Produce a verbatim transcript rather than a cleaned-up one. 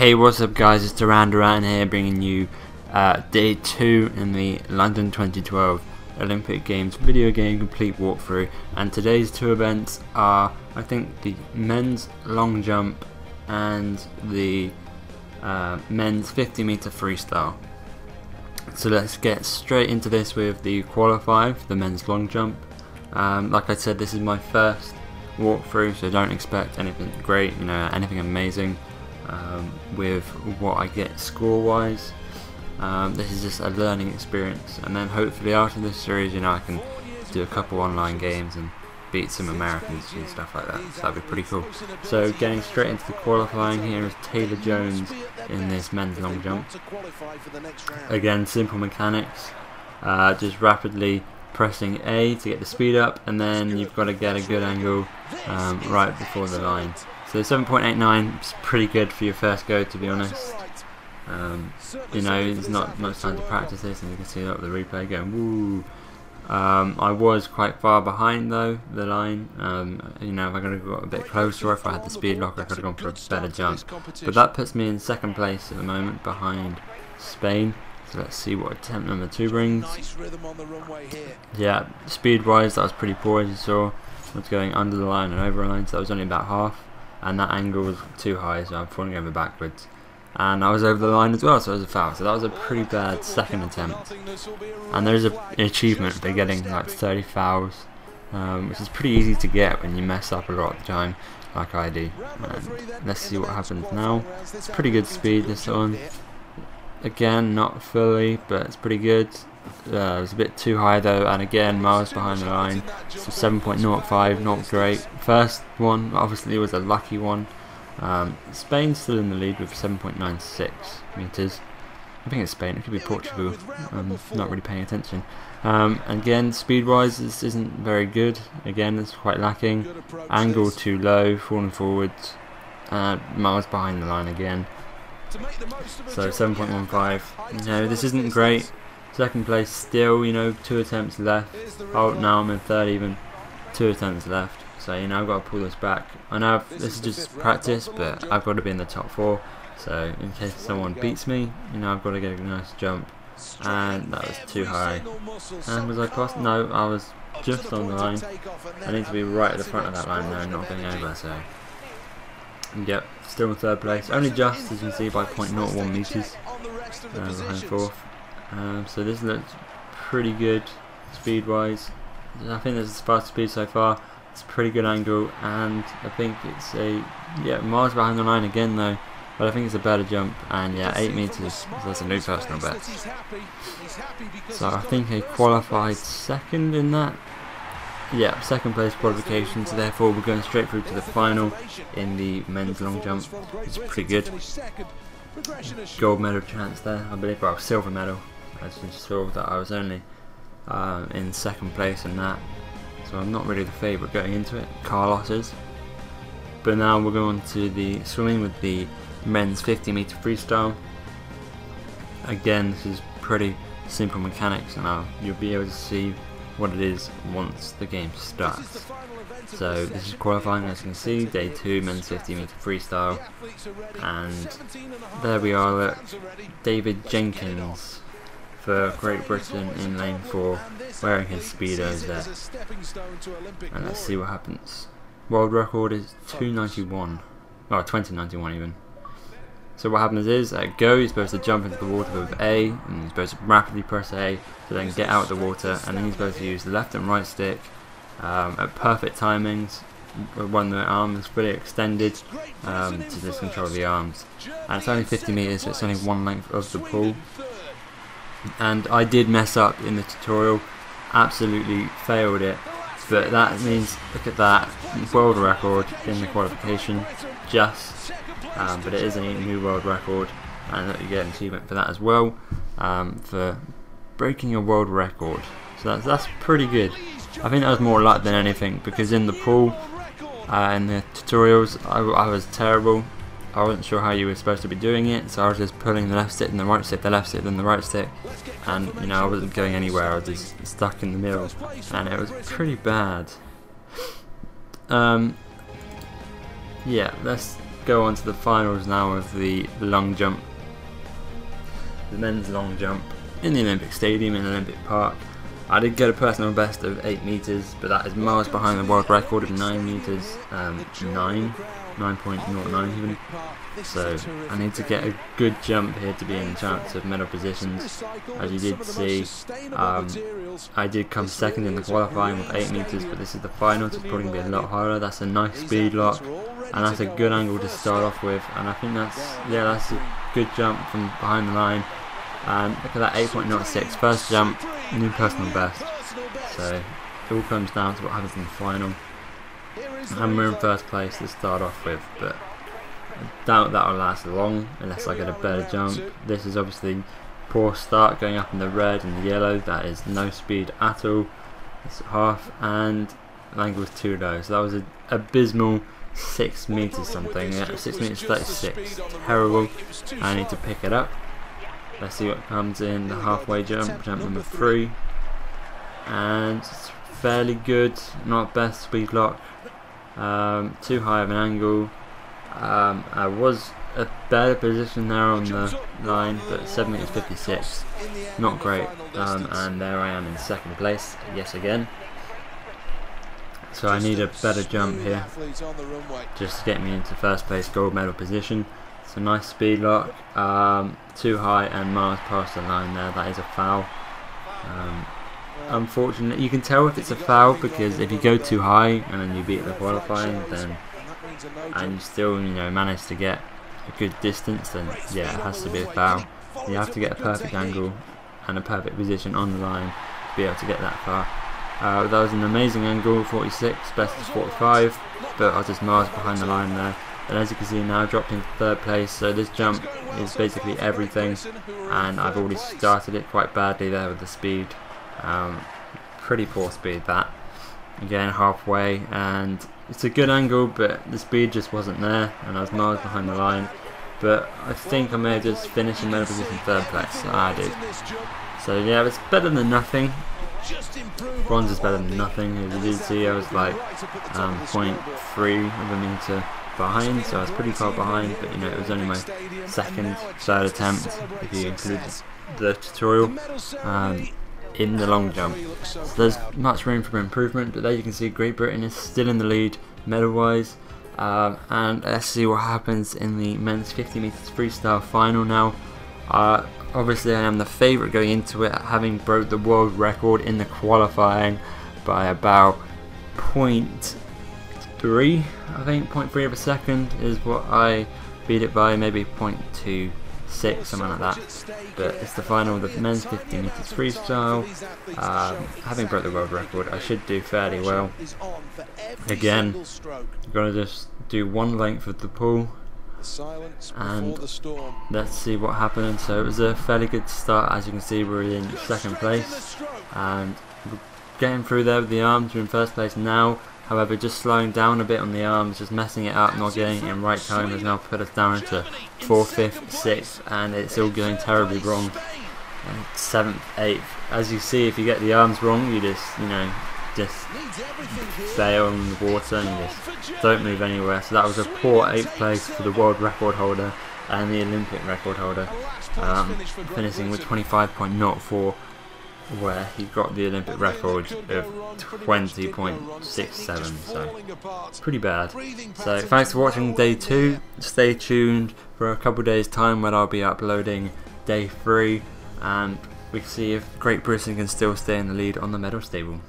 Hey, what's up guys, it's Duran Doran here bringing you uh, day two in the London twenty twelve Olympic Games video game complete walkthrough, and today's two events are, I think, the men's long jump and the uh, men's fifty meter freestyle. So let's get straight into this with the qualifier for the men's long jump. Um, like I said, this is my first walkthrough, so don't expect anything great, you know, anything amazing. Um, with what I get score wise, um, this is just a learning experience, and then hopefully after this series, you know, I can do a couple online games and beat some Americans and stuff like that, so that'd be pretty cool. So getting straight into the qualifying, here is Taylor Jones in this men's long jump. Again, simple mechanics, uh, just rapidly pressing A to get the speed up, and then you've got to get a good angle um, right before the line. So seven point eight nine is pretty good for your first go, to be honest. Um, you know, there's not much time to practice this, and you can see a lot of the replay going woo. Um, I was quite far behind though, the line. Um, you know, if I could have got a bit closer, if I had the speed lock, I could have gone for a better jump. But that puts me in second place at the moment, behind Spain. So let's see what attempt number two brings. Yeah, speed wise, that was pretty poor, as you saw. I was going under the line and over the line, so that was only about half. And that angle was too high, so I'm falling over backwards, and I was over the line as well, so it was a foul. So that was a pretty bad second attempt, and there is a, an achievement for getting like thirty fouls, um, which is pretty easy to get when you mess up a lot of the time, like I do. And let's see what happens now. It's pretty good speed this one. Again, not fully, but it's pretty good. Uh, it was a bit too high though, and again miles behind the line, so seven point zero five, not great. First one obviously was a lucky one. um, Spain's still in the lead with seven point nine six meters. I think it's Spain, it could be Portugal, I'm not really paying attention. Um, again, speed wise this isn't very good, again it's quite lacking, angle too low, falling forwards, uh, miles behind the line again, so seven point one five. No, this isn't great. Second place still, you know, two attempts left. Oh, now I'm in third even. Two attempts left. So, you know, I've got to pull this back. I know I've, this is just practice, but I've got to be in the top four. So, in case someone beats me, you know, I've got to get a nice jump. And that was too high. And was I crossed? No, I was just on the line. I need to be right at the front of that line now, not going over, so. Yep, still in third place. Only just, as you can see, by zero point zero one meters. Uh, behind fourth. Um, so this looks pretty good speed wise. I think this is fast speed so far. It's a pretty good angle, and I think it's a, yeah, miles behind the line again though, but I think it's a better jump. And yeah, eight meters, so that's a new personal best. So I think I qualified second in that. Yeah, second place qualification, so therefore we're going straight through to the final in the men's long jump. It's pretty good. Gold medal chance there, I believe. Well, silver medal. As you saw, that I was only uh, in second place in that, so I'm not really the favourite going into it. Carlos is. But now we're going to the swimming with the men's fifty meter freestyle. Again, this is pretty simple mechanics, and I'll, you'll be able to see what it is once the game starts. So this is qualifying, as you can see, day two, men's fifty meter freestyle, and there we are. Look, David Jenkins for Great Britain in lane four, wearing his speedos there. And let's see what happens. World record is two ninety-one, or twenty ninety-one even. So what happens is, at go, you're supposed to jump into the water with A, and you're supposed to rapidly press A to then get out of the water, and then you're supposed to use the left and right stick um, at perfect timings when the arm is fully extended um, to just control the arms. And it's only fifty meters, so it's only one length of the pool. And I did mess up in the tutorial, absolutely failed it, but that means, look at that, world record in the qualification, just. Um, but it is a new world record, and you get an achievement for that as well, um, for breaking a world record. So that's, that's pretty good. I think that was more luck than anything, because in the pool, uh, in the tutorials, I, I was terrible. I wasn't sure how you were supposed to be doing it, so I was just pulling the left stick and the right stick, the left stick and the right stick, and you know, I wasn't going anywhere. I was just stuck in the middle, and it was pretty bad. Um, yeah, let's go on to the finals now of the long jump, the men's long jump in the Olympic Stadium in Olympic Park. I did get a personal best of eight meters, but that is miles behind the world record of nine meters, um, nine, nine point zero nine even. So I need to get a good jump here to be in chance of medal positions. As you did see, um, I did come second in the qualifying with eight meters, but this is the final, so it's probably going to be a lot harder. That's a nice speed lock, and that's a good angle to start off with, and I think that's, yeah, that's a good jump from behind the line. And look at that, eight point zero six, first jump, new personal best. So it all comes down to what happens in the final, and we're in first place to start off with, but I doubt that will last long unless I get a better jump. This is obviously poor start, going up in the red and the yellow, that is no speed at all, it's half, and the angle was too low, so that was an abysmal six meters something, yeah, six meters thirty-six, terrible. I need to pick it up. Let's see what comes in the halfway jump, jump number three, and it's fairly good, not best speed lock, um, too high of an angle. um, I was a better position there on the line, but seven meters fifty-six, not great, um, and there I am in second place yet again. So I need a better jump here just to get me into first place gold medal position. It's a nice speed lock, um, too high and miles past the line there, that is a foul. Um, unfortunately, you can tell if it's a foul because if you go too high and then you beat the qualifying, then and you still, you know, manage to get a good distance, then yeah, it has to be a foul. You have to get a perfect angle and a perfect position on the line to be able to get that far. Uh, that was an amazing angle, forty-six, best is forty-five, but I was just miles behind the line there. And as you can see now, I dropped into third place, so this jump is basically everything, and I've already started it quite badly there with the speed. Um, pretty poor speed that. Again, halfway, and it's a good angle, but the speed just wasn't there, and I was miles behind the line. But I think I may have just finished in medal position third place, I did. So yeah, it's better than nothing. Bronze is better than nothing. As you did see, I was like um, zero point three of a meter behind, so I was pretty far behind, but you know, it was only my second, third attempt if you include the tutorial um, in the long jump. So there's much room for improvement, but there you can see Great Britain is still in the lead medal wise. Um, and let's see what happens in the men's fifty meters freestyle final now. Uh, obviously I am the favourite going into it, having broke the world record in the qualifying by about point three, I think point three of a second is what I beat it by, maybe point two six, something like that. But it's the final of the men's fifty meters freestyle. Um, having broke the world record, I should do fairly well. Again, I'm going to just do one length of the pool, and let's see what happens. So it was a fairly good start, as you can see we're in second place, and we're getting through there with the arms, we're in first place now. However, just slowing down a bit on the arms, just messing it up, not getting it in right time has now put us down to fourth, fifth, sixth, and it's all going terribly wrong. And seventh, eighth, as you see, if you get the arms wrong, you just, you know, just fail in the water and just don't move anywhere. So that was a poor eighth place for the world record holder and the Olympic record holder, um, finishing with twenty-five point zero four. Where he got the Olympic record of twenty point six seven, so pretty bad. So thanks for watching day two. Stay tuned for a couple days time when I'll be uploading day three, and we can see if Great Britain can still stay in the lead on the medals table.